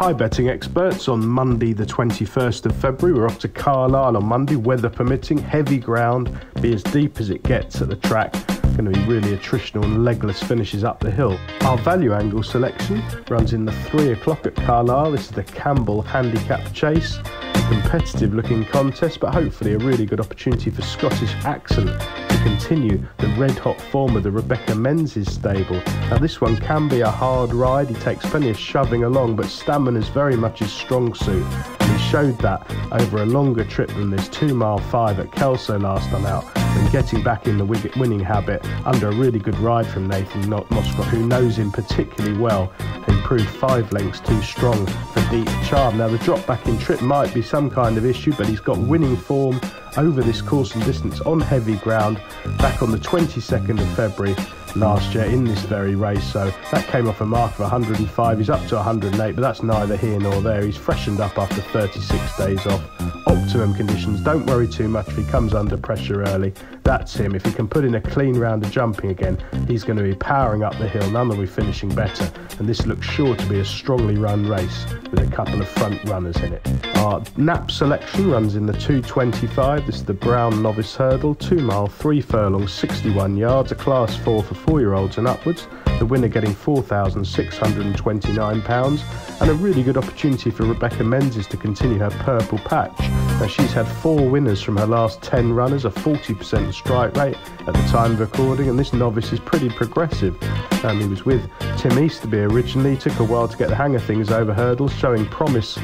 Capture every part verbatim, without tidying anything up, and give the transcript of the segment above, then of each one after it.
Hi betting experts, on Monday the twenty-first of February we're off to Carlisle on Monday, weather permitting, heavy ground, be as deep as it gets at the track. Going to be really attritional and legless finishes up the hill. Our value angle selection runs in the three o'clock at Carlisle. This is the Campbell Handicap Chase. A competitive looking contest, but hopefully a really good opportunity for Scottish Accent to continue the red hot form of the Rebecca Menzies stable. Now this one can be a hard ride. He takes plenty of shoving along, but stamina is very much his strong suit. He showed that over a longer trip than this two mile five at Kelso last time out, and getting back in the winning habit under a really good ride from Nathan Moscow, who knows him particularly well, who proved five lengths too strong for deep charm. Now the drop back in trip might be some kind of issue, but he's got winning form over this course and distance on heavy ground back on the twenty-second of February last year in this very race, so that came off a mark of one hundred and five. He's up to one hundred and eight, but that's neither here nor there. He's freshened up after thirty-six days off. Optimum conditions. Don't worry too much if he comes under pressure early. That's him. If he can put in a clean round of jumping again, he's going to be powering up the hill. None will be finishing better, and this looks sure to be a strongly run race with a couple of front runners in it. Our nap selection runs in the two twenty-five. This is the Brown Novice Hurdle, two mile, three furlongs, sixty-one yards, a class four for four-year-olds and upwards. The winner getting four thousand six hundred and twenty-nine pounds, and a really good opportunity for Rebecca Menzies to continue her purple patch. Now she's had four winners from her last ten runners, a forty percent strike rate at the time of recording, and this novice is pretty progressive. Um, he was with Tim Easterby originally, took a while to get the hang of things over hurdles, showing promise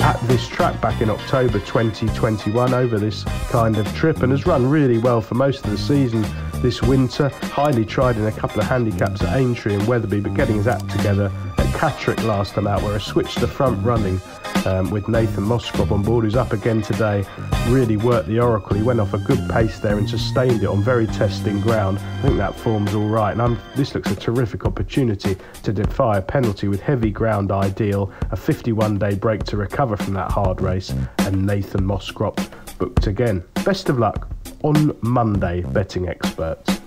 at this track back in October twenty twenty-one over this kind of trip, and has run really well for most of the season this winter. Highly tried in a couple of handicaps at Aintree and Weatherby, but getting his act together at Catrick last time out, where I switched to front running um, with Nathan Moscrop on board, who's up again today. Really worked the oracle. He went off a good pace there and sustained it on very testing ground. I think that form's all right, and I'm, this looks a terrific opportunity to defy a penalty with heavy ground ideal, a fifty-one day break to recover from that hard race, and Nathan Moscrop booked again. Best of luck on Monday, betting experts.